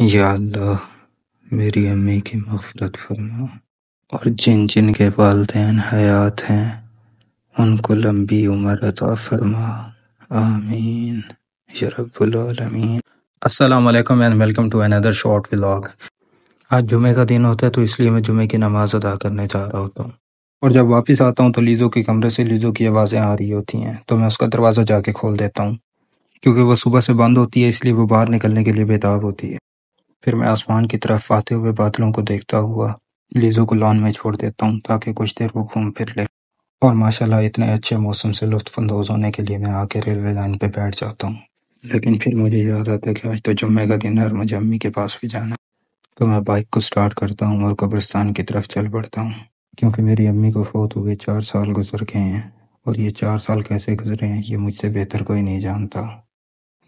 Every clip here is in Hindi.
या अल्लाह मेरी अम्मी की मग़फ़िरत फरमा और जिन जिन के वालिदैन हयात हैं उनको लंबी उम्र अता फरमा। आमीन या रब्बुल आलमीन। अस्सलाम वालेकुम and welcome to another short vlog. आज जुमे का दिन होता है तो इसलिए मैं जुमे की नमाज अदा करने जा रहा होता हूँ और जब वापस आता हूँ तो लीज़ो के कमरे से लीज़ो की आवाज़ें आ रही होती हैं तो मैं उसका दरवाज़ा जाके खोल देता हूँ क्योंकि वह सुबह से बंद होती है, इसलिए वो बाहर निकलने के लिए बेताब होती है। फिर मैं आसमान की तरफ आते हुए बादलों को देखता हुआ लीज़ो को लॉन में छोड़ देता हूँ ताकि कुछ देर वो घूम फिर ले और माशाल्लाह इतने अच्छे मौसम से लुत्फ़अंदोज़ होने के लिए मैं आके रेलवे लाइन पर बैठ जाता हूँ। लेकिन फिर मुझे याद आता है कि आज तो जुम्मे का दिन है और मुझे अम्मी के पास भी जाना, तो मैं बाइक को स्टार्ट करता हूँ और कब्रिस्तान की तरफ चल पड़ता हूँ क्योंकि मेरी अम्मी को फ़ौत हुए 4 साल गुजर गए हैं और ये 4 साल कैसे गुजरे हैं ये मुझसे बेहतर कोई नहीं जानता।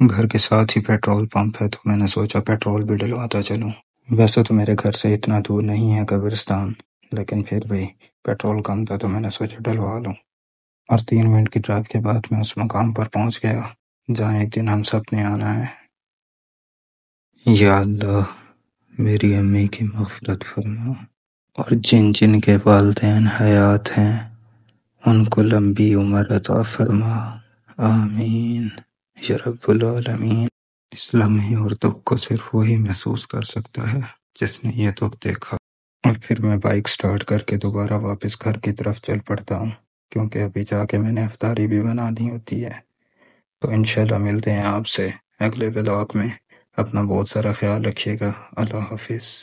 घर के साथ ही पेट्रोल पंप है तो मैंने सोचा पेट्रोल भी डलवाता चलूँ। वैसे तो मेरे घर से इतना दूर नहीं है कब्रिस्तान, लेकिन फिर भी पेट्रोल कम था तो मैंने सोचा डलवा लूँ। और 3 मिनट की ड्राइव के बाद मैं उस मकाम पर पहुँच गया जहाँ एक दिन हम सब ने आना है। या अल्लाह मेरी अम्मी की मग़फ़िरत फरमा और जिन जिन के वालिदैन हयात हैं उनको लंबी उम्र अता फरमा। आमीन या रब्बुल आलमीन। इस्लामी और दुख को सिर्फ वही महसूस कर सकता है जिसने ये दुख देखा। और फिर मैं बाइक स्टार्ट करके दोबारा वापस घर की तरफ चल पड़ता हूँ क्योंकि अभी जाके मैंने इफ्तारी भी बनानी होती है। तो इंशाल्लाह मिलते हैं आपसे अगले व्लॉग में। अपना बहुत सारा ख्याल रखिएगा। अल्लाह हाफिज़।